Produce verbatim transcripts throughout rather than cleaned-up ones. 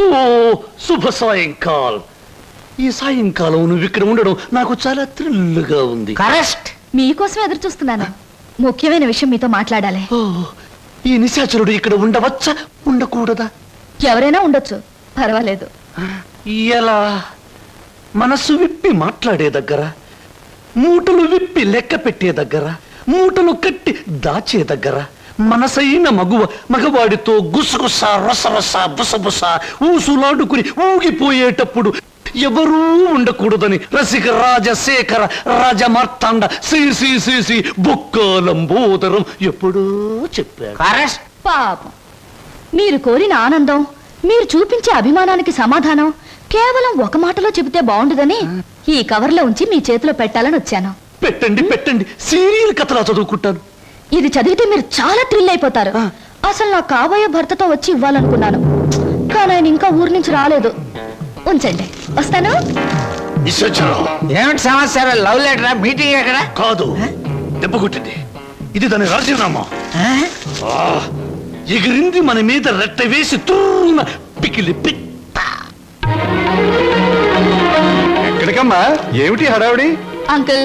ఓ శుభ సాయంకాలం. ఈ సాయంకాలం నువ్వు ఇక్కడ ఉండడం నాకు చాలా థ్రిల్గా ఉంది. కరెక్ట్, మీకోసం ఎదురు చూస్తున్నాను. ముఖ్యమైన విషయం మీతో మాట్లాడాలి. ఈ నిశాచరుడు ఇక్కడ ఉండవచ్చా ఉండకూడదా? ఎవరైనా ఉండొచ్చు, పర్వాలేదు. ఎలా? మనసు విప్పి మాట్లాడే దగ్గర, మూటలు విప్పి లెక్క పెట్టే దగ్గర, మూటలు కట్టి దాచే దగ్గర, మనసైన మగువ మగవాడితో గుసగుస రసరస బుసబుస ఊసులాడుకుని ఊగిపోయేటప్పుడు ఎవరూ ఉండకూడదని రసిక రాజశేఖర రాజమార్తాండ శ్రీ శ్రీ శ్రీ శ్రీ బొక్కలంబోదరం ఎప్పుడూ చెప్పారు. పాపం, మీరు కోరిన ఆనందం, మీరు చూపించే అభిమానానికి సమాధానం కేవలం ఒక మాటలో చెబితే బాగుండదని ఈ కవర్లో ఉంచి మీ చేతిలో పెట్టాలని వచ్చాను. పెట్టండి పెట్టండి, సీరియల్ కథలా చదువుకుంటాను. ఇది చదివితే మీరు చాలా థ్రిల్ అయిపోతారు. అసలు నా కాబోయే భర్తతో వచ్చి ఇవ్వాలనుకున్నాను, కానీ ఆయన ఇంకా ఊరి నుంచి రాలేదు. ఉంచండి, వస్తాను. ఏమిటి సమాచారం? లవ్ లెటరా? మీటింగ్ ఎక్కడ? కాదు, దెబ్బ కొట్టింది. ఇది దాని రాజీనామా. ఎగిరింది మన మీద రెట్ట వేసి తూన పికిలి పిట్ట. ఎక్కడికమ్మా? ఏమిటి హడావుడి? అంకుల్,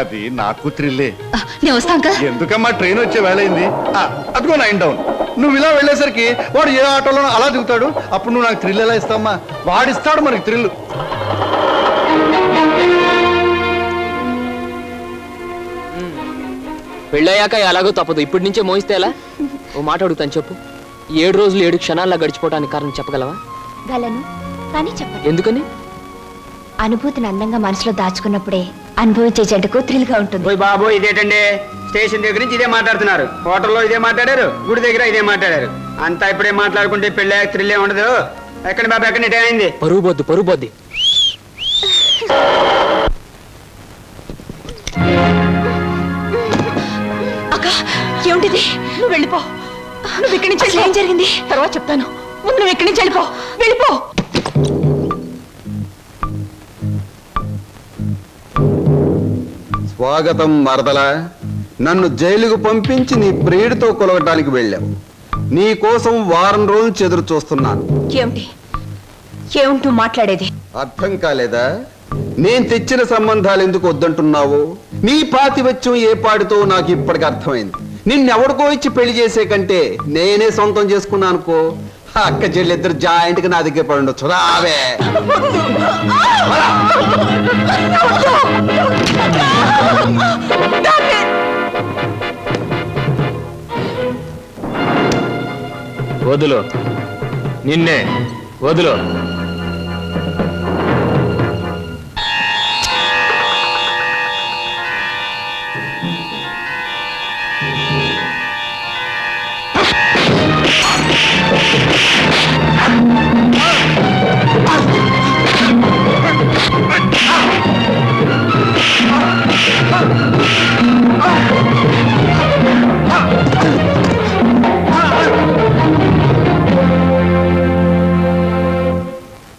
అది నాకు థ్రిల్లే. నేను వస్తాను. ఎందుకమ్మా, ట్రైన్ వచ్చే వేళ అయింది. అదిగో నైన్ డౌన్. నువ్వు ఇలా వెళ్ళేసరికి వాడు ఏ ఆటోలో అలా దిగుతాడు. అప్పుడు నువ్వు నాకు థ్రిల్ ఎలా ఇస్తావమ్మా? వాడిస్తాడు మనకి థ్రిల్. పెళ్ళయ్యాక ఎలాగో తప్పదు, ఇప్పటి నుంచే మోయిస్తే ఎలా? ఓ మాట అడుగుతాను, చెప్పు. ఏడు రోజులు ఏడు క్షణాల్లో గడిచిపోవడానికి కారణం చెప్పగలవా? గలను, కానీ చెప్పను. ఎందుకని? అనుభూతిని అందంగా మనసులో దాచుకున్నప్పుడే అనుభవించే జంటకు థ్రిల్ గా ఉంటుంది. బాబు ఇదేటండి, స్టేషన్ దగ్గర నుంచి ఇదే మాట్లాడుతున్నారు, హోటల్లో ఇదే మాట్లాడారు, గుడి దగ్గర ఇదే మాట్లాడారు. అంతా ఇప్పుడే మాట్లాడుకుంటే పెళ్ళి థ్రిల్ ఉండదు. ఎక్కడ బాబు ఎక్కడ అయింది? పరువుబొద్దు పరువుబొద్ది. అక్క ఏమిటిది? నువ్వు వెళ్ళిపో. నువ్వు ఇక్కడి నుంచి ఏం జరిగింది తర్వాత చెప్తాను, ముందు నువ్వు ఇక్కడి నుంచి వెళ్ళిపో. వెళ్ళిపో. స్వాగతం మరదల. నన్ను జైలుకు పంపించి నీ ప్రియుడితో కొలవటానికి వెళ్ళావు. నీ కోసం వారం రోజులు చెదురు చూస్తున్నాను. ఏమిటి ఏమిటూ మాట్లాడేది? అర్థం కాలేదా? నేను తెచ్చిన సంబంధాలు ఎందుకు వద్దంటున్నావు? నీ పాతివత్యం ఏ పాడితో నాకు ఇప్పటికి అర్థమైంది. నిన్నెవరికో ఇచ్చి పెళ్లి చేసే కంటే నేనే సొంతం చేసుకున్నా అనుకో, అక్క చెల్లి ఇద్దరు జాయింట్ గా నా దగ్గర పడి ఉండొచ్చు. రావే. వదులు, నిన్నే వదులు.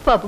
బాబు,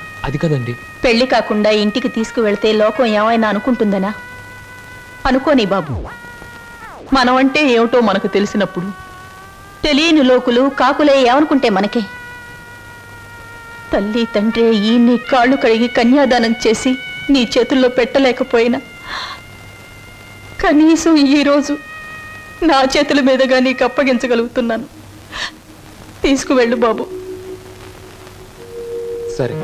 అది కదండి, పెళ్లి కాకుండా ఇంటికి తీసుకువెళ్తే లోకం ఏమైనా అనుకుంటుందనా? అనుకోని బాబు. మనం అంటే ఏమిటో మనకు తెలిసినప్పుడు తెలియని లోకులు కాకులే ఏమనుకుంటే మనకే. తల్లి తండ్రి ఈ నీ కాళ్ళు కడిగి కన్యాదానం చేసి నీ చేతుల్లో పెట్టలేకపోయినా కనీసం ఈరోజు నా చేతుల మీదుగా నీకు అప్పగించగలుగుతున్నాను. తీసుకువెళ్ళు బాబు. సరే.